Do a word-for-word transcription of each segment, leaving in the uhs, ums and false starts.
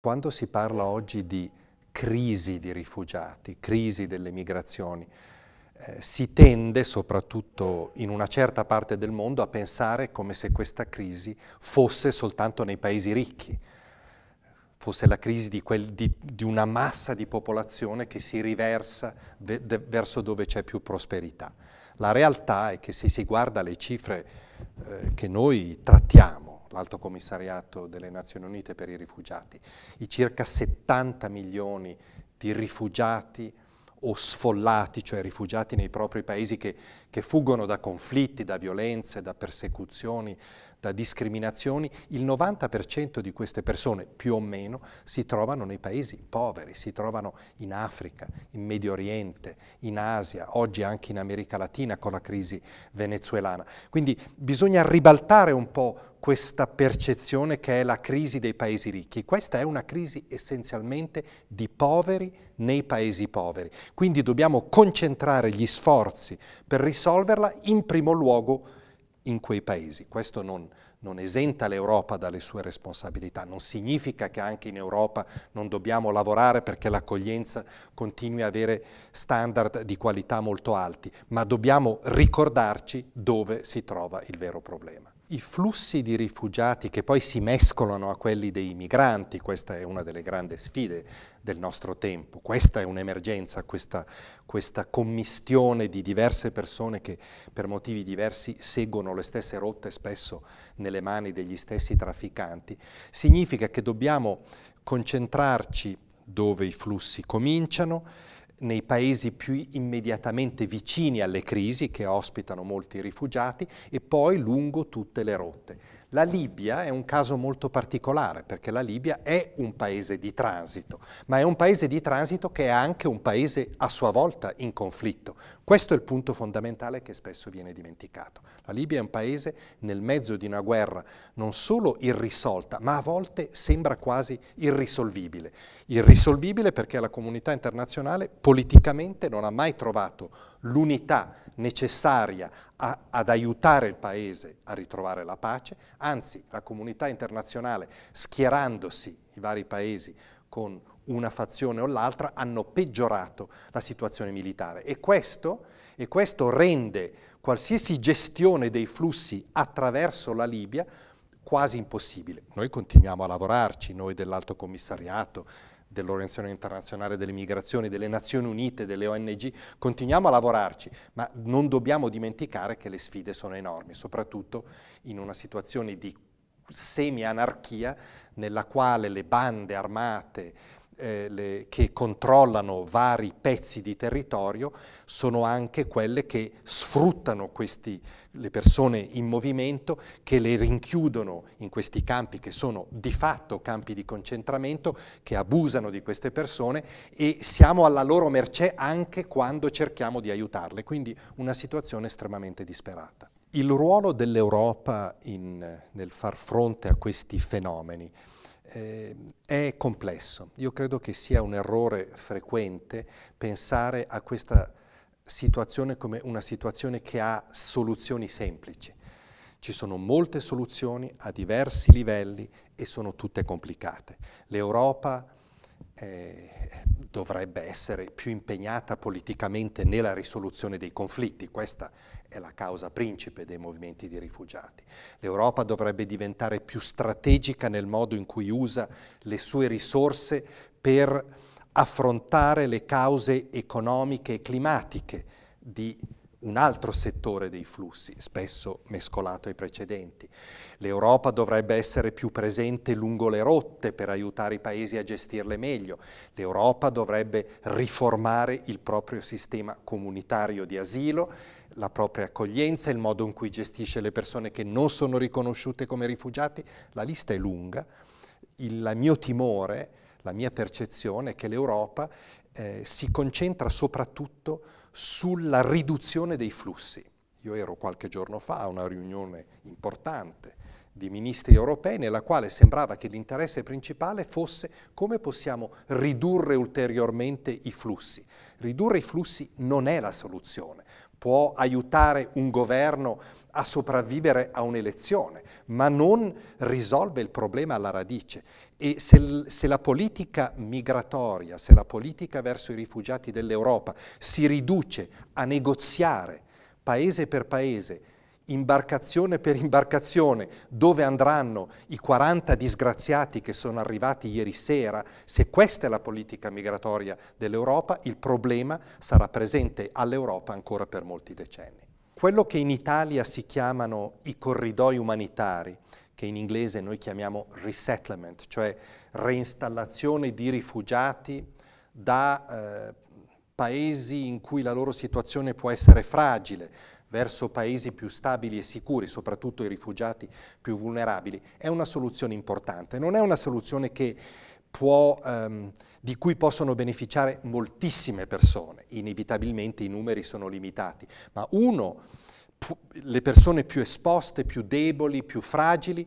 Quando si parla oggi di crisi di rifugiati, crisi delle migrazioni, eh, si tende, soprattutto in una certa parte del mondo, a pensare come se questa crisi fosse soltanto nei paesi ricchi, fosse la crisi di, quel, di, di una massa di popolazione che si riversa ve, de, verso dove c'è più prosperità. La realtà è che se si guarda le cifre eh, che noi trattiamo, l'Alto Commissariato delle Nazioni Unite per i rifugiati, i circa settanta milioni di rifugiati o sfollati, cioè rifugiati nei propri paesi che, che fuggono da conflitti, da violenze, da persecuzioni, da discriminazioni, il novanta per cento di queste persone, più o meno, si trovano nei paesi poveri, si trovano in Africa, in Medio Oriente, in Asia, oggi anche in America Latina con la crisi venezuelana. Quindi bisogna ribaltare un po' questa percezione che è la crisi dei paesi ricchi. Questa è una crisi essenzialmente di poveri nei paesi poveri. Quindi dobbiamo concentrare gli sforzi per risolverla in primo luogo in quei paesi. Questo non, non esenta l'Europa dalle sue responsabilità, non significa che anche in Europa non dobbiamo lavorare perché l'accoglienza continui a avere standard di qualità molto alti, ma dobbiamo ricordarci dove si trova il vero problema. I flussi di rifugiati che poi si mescolano a quelli dei migranti, questa è una delle grandi sfide del nostro tempo, questa è un'emergenza, questa, questa commistione di diverse persone che per motivi diversi seguono le stesse rotte, spesso nelle mani degli stessi trafficanti, significa che dobbiamo concentrarci dove i flussi cominciano, nei paesi più immediatamente vicini alle crisi che ospitano molti rifugiati e poi lungo tutte le rotte. La Libia è un caso molto particolare perché la Libia è un paese di transito, ma è un paese di transito che è anche un paese a sua volta in conflitto. Questo è il punto fondamentale che spesso viene dimenticato. La Libia è un paese nel mezzo di una guerra non solo irrisolta, ma a volte sembra quasi irrisolvibile. Irrisolvibile perché la comunità internazionale politicamente non ha mai trovato l'unità necessaria a, ad aiutare il paese a ritrovare la pace, anzi la comunità internazionale schierandosi i vari paesi con una fazione o l'altra hanno peggiorato la situazione militare e questo, e questo rende qualsiasi gestione dei flussi attraverso la Libia quasi impossibile. Noi continuiamo a lavorarci, noi dell'Alto Commissariato, dell'Organizzazione Internazionale delle Migrazioni, delle Nazioni Unite, delle O N G, continuiamo a lavorarci, ma non dobbiamo dimenticare che le sfide sono enormi, soprattutto in una situazione di semi-anarchia nella quale le bande armate eh, le, che controllano vari pezzi di territorio sono anche quelle che sfruttano questi, le persone in movimento, che le rinchiudono in questi campi che sono di fatto campi di concentramento, che abusano di queste persone e siamo alla loro mercé anche quando cerchiamo di aiutarle, quindi una situazione estremamente disperata. Il ruolo dell'Europa nel far fronte a questi fenomeni eh, è complesso. Io credo che sia un errore frequente pensare a questa situazione come una situazione che ha soluzioni semplici. Ci sono molte soluzioni a diversi livelli e sono tutte complicate. L'Europa eh, dovrebbe essere più impegnata politicamente nella risoluzione dei conflitti, questa è la causa principe dei movimenti di rifugiati. L'Europa dovrebbe diventare più strategica nel modo in cui usa le sue risorse per affrontare le cause economiche e climatiche di un altro settore dei flussi, spesso mescolato ai precedenti. L'Europa dovrebbe essere più presente lungo le rotte per aiutare i paesi a gestirle meglio. L'Europa dovrebbe riformare il proprio sistema comunitario di asilo, la propria accoglienza, il modo in cui gestisce le persone che non sono riconosciute come rifugiati. La lista è lunga. Il mio timore, la mia percezione è che l'Europa eh, si concentra soprattutto sulla riduzione dei flussi. Io ero qualche giorno fa a una riunione importante di ministri europei, nella quale sembrava che l'interesse principale fosse come possiamo ridurre ulteriormente i flussi. Ridurre i flussi non è la soluzione. Può aiutare un governo a sopravvivere a un'elezione, ma non risolve il problema alla radice. E se, se la politica migratoria, se la politica verso i rifugiati dell'Europa si riduce a negoziare paese per paese, imbarcazione per imbarcazione, dove andranno i quaranta disgraziati che sono arrivati ieri sera, se questa è la politica migratoria dell'Europa, il problema sarà presente all'Europa ancora per molti decenni. Quello che in Italia si chiamano i corridoi umanitari, che in inglese noi chiamiamo resettlement, cioè reinstallazione di rifugiati da eh, paesi in cui la loro situazione può essere fragile, verso paesi più stabili e sicuri, soprattutto i rifugiati più vulnerabili, è una soluzione importante. Non è una soluzione che può, ehm, di cui possono beneficiare moltissime persone, inevitabilmente i numeri sono limitati, ma uno, le persone più esposte, più deboli, più fragili,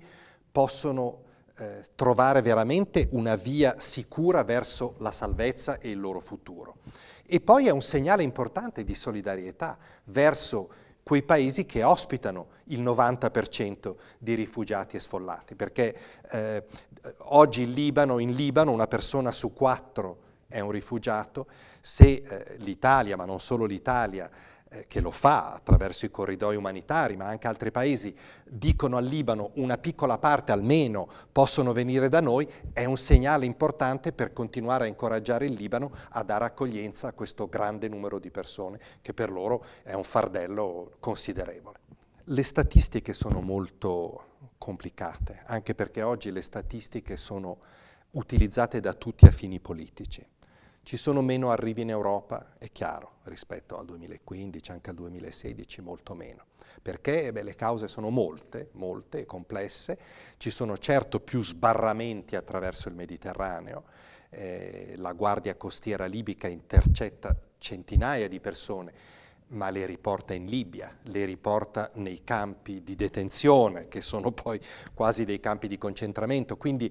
possono eh, trovare veramente una via sicura verso la salvezza e il loro futuro. E poi è un segnale importante di solidarietà verso quei paesi che ospitano il novanta per cento dei rifugiati e sfollati, perché eh, oggi in Libano, in Libano una persona su quattro è un rifugiato. Se eh, l'Italia, ma non solo l'Italia, eh, che lo fa attraverso i corridoi umanitari, ma anche altri paesi, dicono al Libano una piccola parte almeno possono venire da noi, è un segnale importante per continuare a incoraggiare il Libano a dare accoglienza a questo grande numero di persone, che per loro è un fardello considerevole. Le statistiche sono molto complicate, anche perché oggi le statistiche sono utilizzate da tutti a fini politici. Ci sono meno arrivi in Europa, è chiaro, rispetto al duemilaquindici, anche al duemilasedici, molto meno. Perché? Beh, le cause sono molte, molte e complesse. Ci sono certo più sbarramenti attraverso il Mediterraneo. Eh, la Guardia Costiera libica intercetta centinaia di persone, ma le riporta in Libia, le riporta nei campi di detenzione, che sono poi quasi dei campi di concentramento. Quindi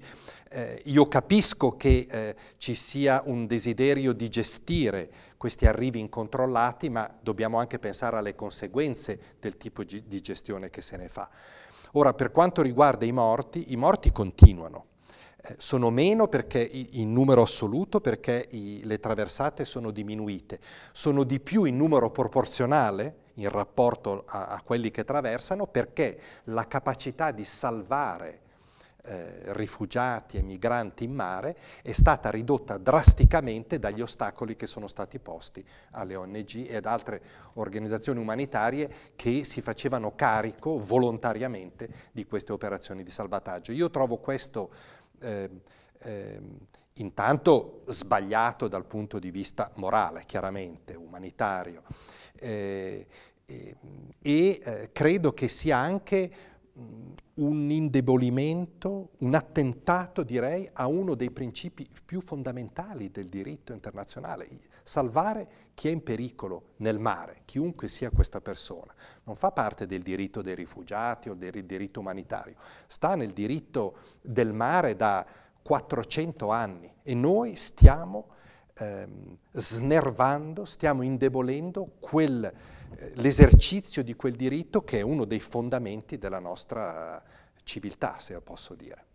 eh, io capisco che eh, ci sia un desiderio di gestire questi arrivi incontrollati, ma dobbiamo anche pensare alle conseguenze del tipo di gestione che se ne fa. Ora, per quanto riguarda i morti, i morti continuano. Sono meno perché in numero assoluto, perché i, le traversate sono diminuite, sono di più in numero proporzionale in rapporto a, a quelli che traversano, perché la capacità di salvare eh, rifugiati e migranti in mare è stata ridotta drasticamente dagli ostacoli che sono stati posti alle O N G e ad altre organizzazioni umanitarie che si facevano carico volontariamente di queste operazioni di salvataggio. Io trovo questo Eh, eh, intanto sbagliato dal punto di vista morale, chiaramente, umanitario, eh, eh, e eh, credo che sia anche mh, un indebolimento, un attentato, direi, a uno dei principi più fondamentali del diritto internazionale: salvare chi è in pericolo nel mare, chiunque sia questa persona. Non fa parte del diritto dei rifugiati o del diritto umanitario, sta nel diritto del mare da quattrocento anni, e noi stiamo ehm, snervando, stiamo indebolendo quel l'esercizio di quel diritto che è uno dei fondamenti della nostra civiltà, se posso dire.